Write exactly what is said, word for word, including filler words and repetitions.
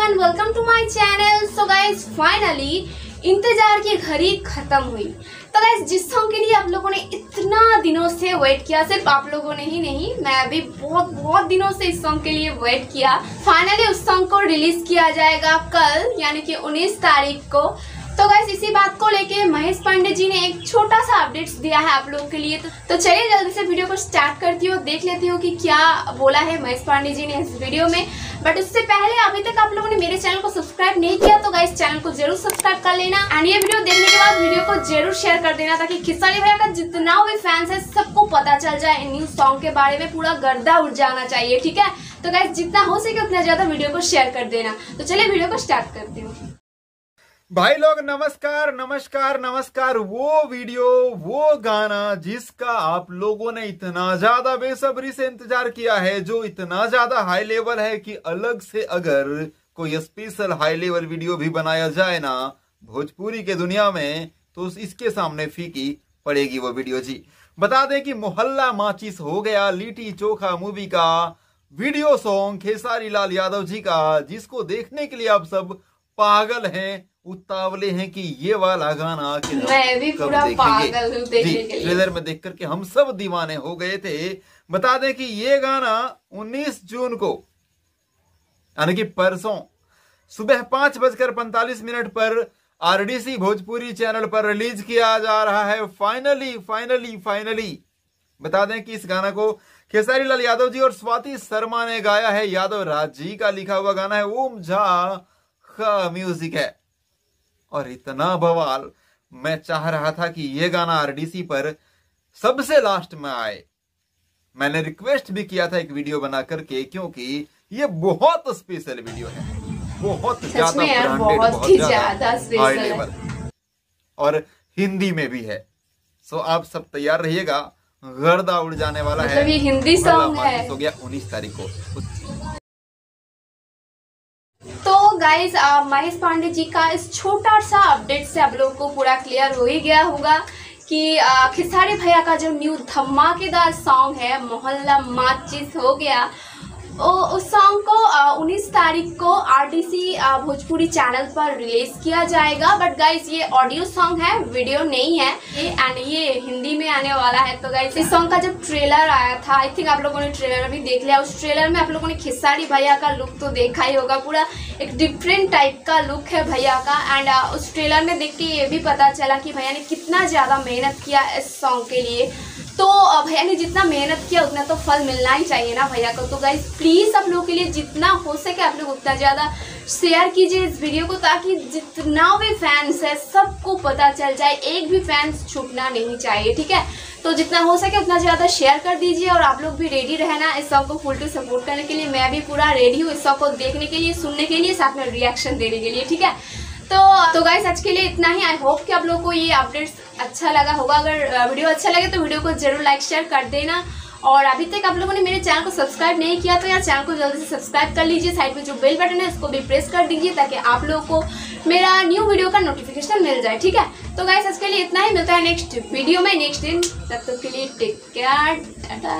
Everyone, welcome to my channel. So guys, finally इंतजार की घड़ी खत्म हुई। तो गाइस, जिस सॉन्ग के लिए आप लोगों ने इतना दिनों से वेट किया, सिर्फ आप लोगों ने ही नहीं, मैं भी बहुत बहुत दिनों से इस सॉन्ग के लिए वेट किया। फाइनली उस सॉन्ग को रिलीज किया जाएगा कल, यानी कि उन्नीस तारीख को। तो गाइस, इसी बात को लेके महेश पांडे जी ने एक छोटा सा अपडेट्स दिया है आप लोगों के लिए। तो, तो चलिए जल्दी से वीडियो को स्टार्ट करती हूँ, देख लेती हूँ कि क्या बोला है महेश पांडे जी ने इस वीडियो में। बट उससे पहले अभी तक आप लोगों ने मेरे चैनल को सब्सक्राइब नहीं किया तो गाइस, चैनल को जरूर सब्सक्राइब कर लेना एंड ये वीडियो देखने के बाद वीडियो को जरूर शेयर कर देना, ताकि खेसारी भैया का जितना भी फैंस है सबको पता चल जाए। न्यू सॉन्ग के बारे में पूरा गर्दा उठ जाना चाहिए, ठीक है। तो गाइस, जितना हो सके उतना ज्यादा वीडियो को शेयर कर देना। तो चलिए वीडियो को स्टार्ट करती हूँ। भाई लोग, नमस्कार नमस्कार नमस्कार। वो वीडियो, वो गाना जिसका आप लोगों ने इतना ज्यादा बेसब्री से इंतजार किया है, जो इतना ज्यादा हाई लेवल है कि अलग से अगर कोई स्पेशल हाई लेवल वीडियो भी बनाया जाए ना भोजपुरी के दुनिया में, तो इसके सामने फीकी पड़ेगी वो वीडियो। जी बता दें कि मोहल्ला माचिस हो गया, लीटी चोखा मूवी का वीडियो सॉन्ग खेसारी लाल यादव जी का, जिसको देखने के लिए आप सब पागल हैं, उतावले हैं कि ये वाला गाना मैं भी पूरा पागल हूं देखने के लिए। ट्रेलर में देख करके हम सब दीवाने हो गए थे। बता दें कि ये गाना उन्नीस जून को, यानी कि परसों सुबह पांच बजकर पैंतालीस मिनट पर आरडीसी भोजपुरी चैनल पर रिलीज किया जा रहा है। फाइनली फाइनली फाइनली बता दें कि इस गाना को खेसारी लाल यादव जी और स्वाति शर्मा ने गाया है। यादव राजी का लिखा हुआ गाना है, ओम झा का म्यूजिक है। और इतना बवाल, मैं चाह रहा था कि ये गाना आरडीसी पर सबसे लास्ट में आए। मैंने रिक्वेस्ट भी किया था एक वीडियो बना करके, क्योंकि ये बहुत स्पेशल वीडियो है, बहुत ज्यादा ब्रांडेड, बहुत ज्यादा हाई लेवल, और हिंदी में भी है। सो आप सब तैयार रहिएगा, गर्दा उड़ जाने वाला है। ये हिंदी सॉन्ग है, हो गया उन्नीस तारीख को। गाइज, महेश पांडे जी का इस छोटा सा अपडेट से आप लोगों को पूरा क्लियर हो ही गया होगा कि खेसारी भैया का जो न्यू धमाकेदार सॉन्ग है मोहल्ला माचिस हो गया, उस सॉन्ग को उन्नीस तारीख को आरडीसी भोजपुरी चैनल पर रिलीज किया जाएगा। बट गाइज, ये ऑडियो सॉन्ग है, वीडियो नहीं है, एंड ये हिंदी में आने वाला है। तो गाइज, इस सॉन्ग का जब ट्रेलर आया था, आई थिंक आप लोगों ने ट्रेलर भी देख लिया। उस ट्रेलर में आप लोगों ने खेसारी भैया का लुक तो देखा ही होगा, पूरा एक डिफरेंट टाइप का लुक है भैया का। एंड उस ट्रेलर में देख के ये भी पता चला कि भैया ने कितना ज़्यादा मेहनत किया इस सॉन्ग के लिए। तो भैया ने जितना मेहनत किया उतना तो फल मिलना ही चाहिए ना भैया को। तो गाइज, प्लीज़ आप लोगों के लिए जितना हो सके आप लोग उतना ज़्यादा शेयर कीजिए इस वीडियो को, ताकि जितना भी फैंस है सबको पता चल जाए, एक भी फैंस छूटना नहीं चाहिए, ठीक है। तो जितना हो सके उतना ज़्यादा शेयर कर दीजिए, और आप लोग भी रेडी रहना इस सॉन्ग को फुल टू सपोर्ट करने के लिए। मैं भी पूरा रेडी हूँ इस सॉन्ग को देखने के लिए, सुनने के लिए, साथ में रिएक्शन देने के लिए, ठीक है। तो तो गाइस, आज के लिए इतना ही। आई होप कि आप लोगों को ये अपडेट्स अच्छा लगा होगा। अगर वीडियो अच्छा लगे तो वीडियो को जरूर लाइक शेयर कर देना, और अभी तक आप लोगों ने मेरे चैनल को सब्सक्राइब नहीं किया तो यार चैनल को जल्दी से सब्सक्राइब कर लीजिए। साइड में जो बेल बटन है उसको भी प्रेस कर दीजिए, ताकि आप लोगों को मेरा न्यू वीडियो का नोटिफिकेशन मिल जाए, ठीक है। तो गाइस, आज के लिए इतना ही। मिलता है नेक्स्ट वीडियो में नेक्स्ट दिन। तब तक के लिए टेक केयर, टाटा।